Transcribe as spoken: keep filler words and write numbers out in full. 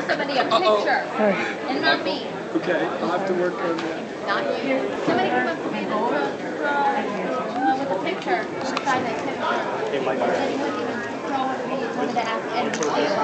give somebody a picture. Uh-oh. And not me. Okay, I'll have to work on that. Not you. Somebody come up to me and draw, draw with a picture. Sign that picture. And then he wouldn't even draw with me. He told me to ask Ed to do it.